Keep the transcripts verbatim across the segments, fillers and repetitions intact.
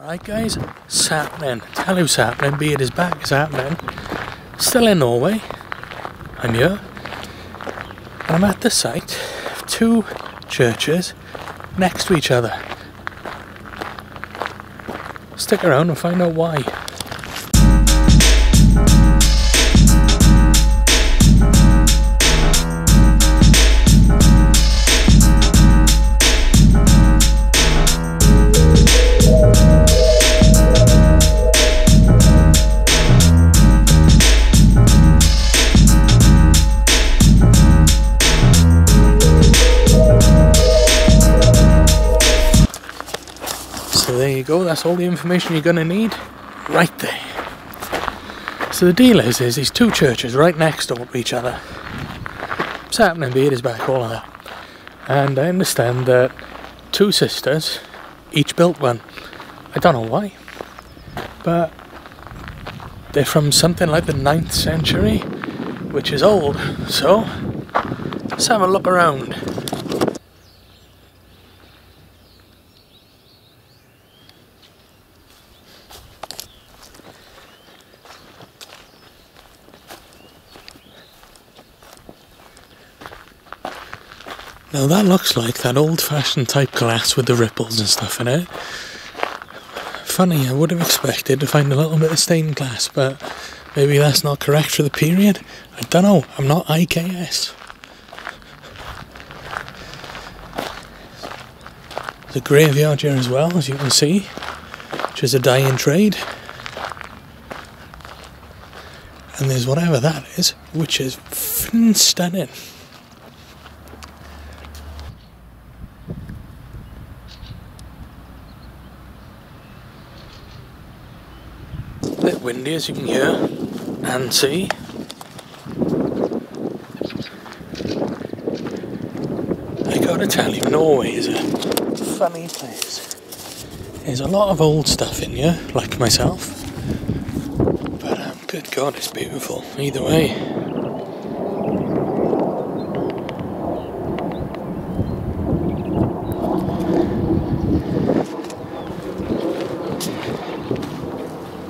Alright guys, it's happening. Tell you it's happening, be it his back, it's happening. Still in Norway, I'm here, and I'm at the site of two churches next to each other. Stick around and find out why. There you go, that's all the information you're going to need right there. So the deal is, is these two churches right next door to each other. It's happening, beard is back, all of that. And I understand that two sisters each built one. I don't know why, but they're from something like the ninth century, which is old. So let's have a look around. Now that looks like that old-fashioned type glass with the ripples and stuff in it. Funny, I would have expected to find a little bit of stained glass, but maybe that's not correct for the period. I don't know, I'm not I K S. There's a graveyard here as well, as you can see, which is a dying trade. And there's whatever that is, which is f***ing stunning. Windy, as you can hear and see. I gotta tell you, Norway is a funny place. There's a lot of old stuff in here, like myself, but um, good God, it's beautiful either way.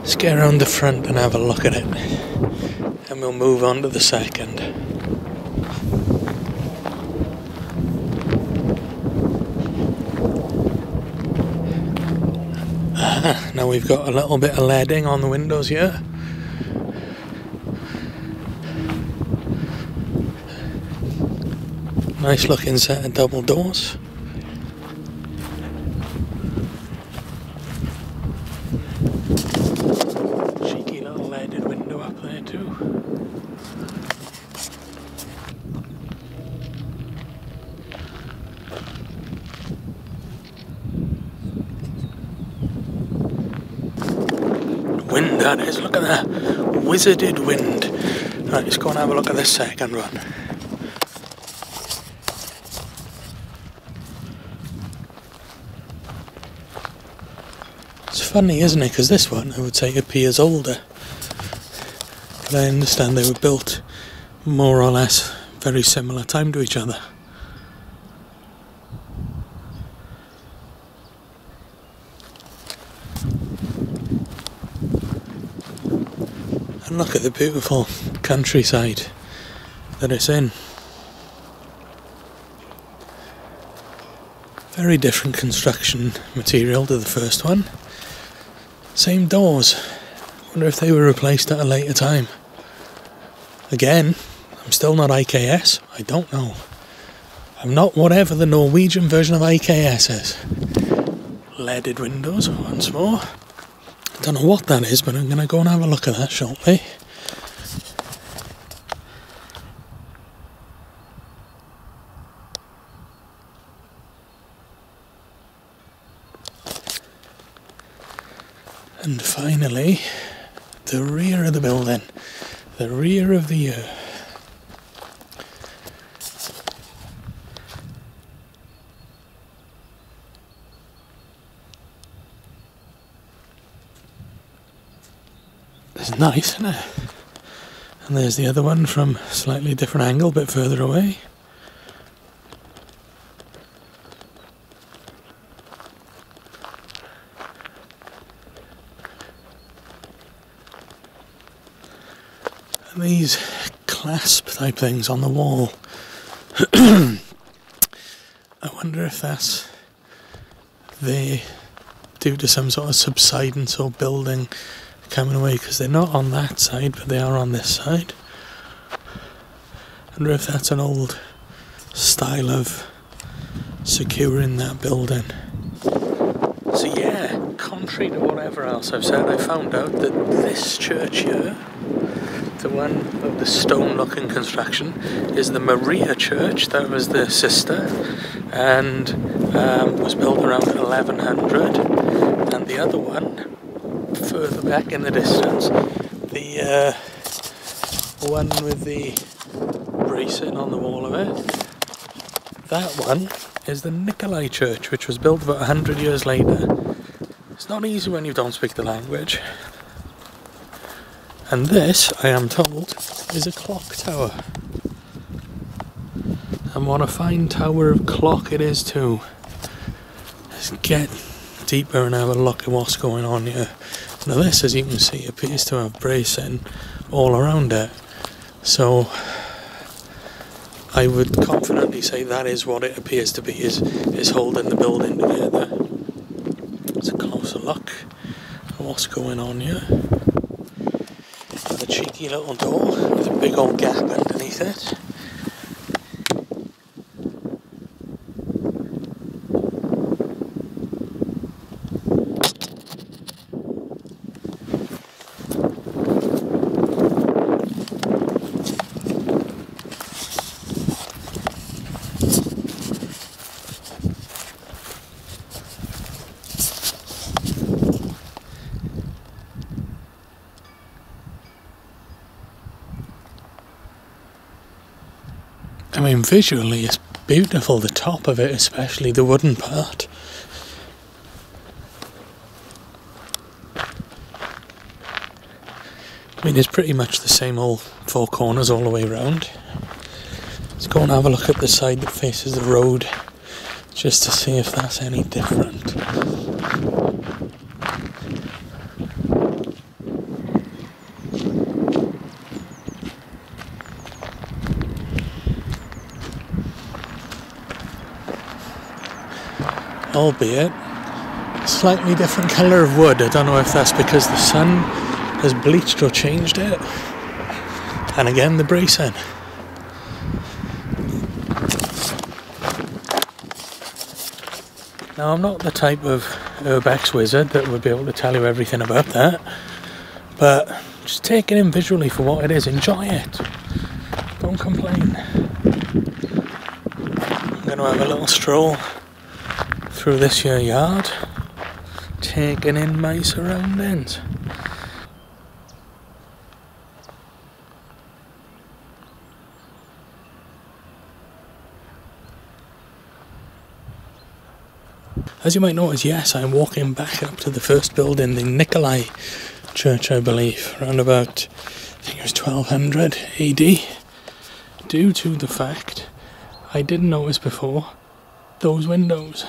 Let's get around the front and have a look at it, and we'll move on to the second. Ah, now we've got a little bit of leading on the windows here. Nice looking set of double doors. Wind that is, look at that, wizarded wind. Right, let's go and have a look at the second one. It's funny, isn't it, because this one I would say appears older. But I understand they were built more or less very similar time to each other. And look at the beautiful countryside that it's in. Very different construction material to the first one. Same doors. Wonder if they were replaced at a later time. Again, I'm still not I K S. I don't know. I'm not whatever the Norwegian version of I K S is. Leaded windows once more. I don't know what that is, but I'm going to go and have a look at that shortly. And finally, the rear of the building, the rear of the year. It's nice, isn't it? And there's the other one from a slightly different angle, a bit further away. these clasp type things on the wall. I wonder if that's they due to some sort of subsidence or building coming away, because they're not on that side but they are on this side. I wonder if that's an old style of securing that building. So yeah, contrary to whatever else I've said, I found out that this church here, the one of the stone looking construction, is the Maria Church. That was the sister, and um, was built around eleven hundred, and the other one further back in the distance, the uh, one with the bracing on the wall of it, that one is the Nikolai Church, which was built about one hundred years later. It's not easy when you don't speak the language. And this, I am told, is a clock tower. And what a fine tower of clock it is too. Let's get deeper and have a look at what's going on here. Now this, as you can see, appears to have bracing all around it. So I would confidently say that is what it appears to be, is, is holding the building together. Let's have a closer look at what's going on here. Cheeky little door with a big old gap underneath it. I mean, visually it's beautiful, the top of it especially, the wooden part. I mean, it's pretty much the same old four corners all the way around. Let's go and have a look at the side that faces the road, just to see if that's any different. Albeit slightly different colour of wood. I don't know if that's because the sun has bleached or changed it. And again, the bracing. Now, I'm not the type of urbex wizard that would be able to tell you everything about that, but just take it in visually for what it is. Enjoy it. Don't complain. I'm going to have a little stroll through this here yard, taking in my surroundings. As you might notice, yes, I'm walking back up to the first building, the Nikolai Church, I believe, around about, I think it was twelve hundred A D, due to the fact, I didn't notice before, those windows.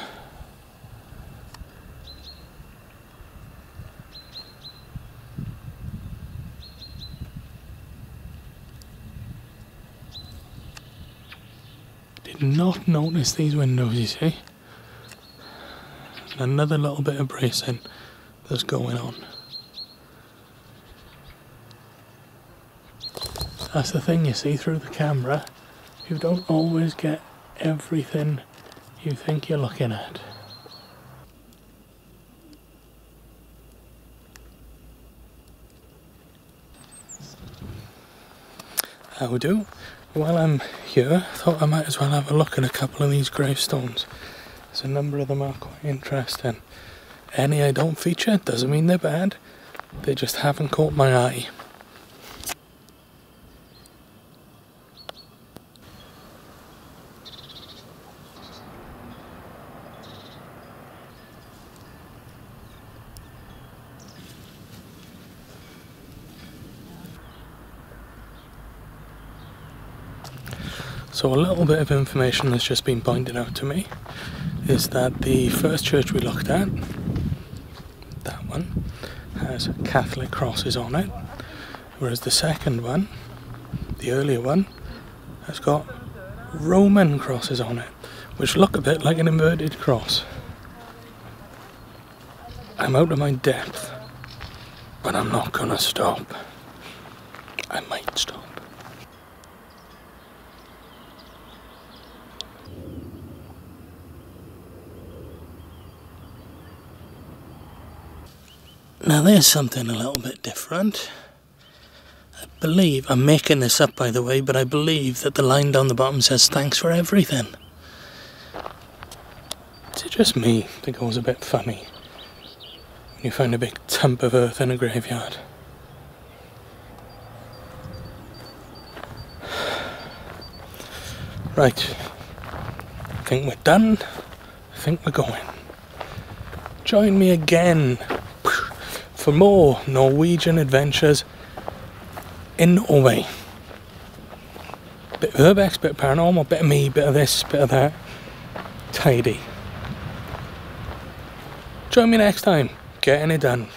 Not notice these windows, you see. Another little bit of bracing that's going on. That's the thing, you see, through the camera, you don't always get everything you think you're looking at. How do? While I'm here, I thought I might as well have a look at a couple of these gravestones. There's a number of them are quite interesting. Any I don't feature doesn't mean they're bad, they just haven't caught my eye. So a little bit of information that's just been pointed out to me is that the first church we looked at, that one, has Catholic crosses on it, whereas the second one the earlier one, has got Roman crosses on it, which look a bit like an inverted cross. I'm out of my depth, but I'm not gonna stop. I might stop. Now there's something a little bit different. I believe, I'm making this up by the way, but I believe that the line down the bottom says thanks for everything. Is it just me that goes a bit funny when you find a big lump of earth in a graveyard? Right, I think we're done, I think we're going. Join me again for more Norwegian adventures in Norway. Bit of urbex, bit of paranormal, bit of me, bit of this, bit of that. Tidy. Join me next time, getting it done.